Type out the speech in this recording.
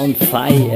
on fire.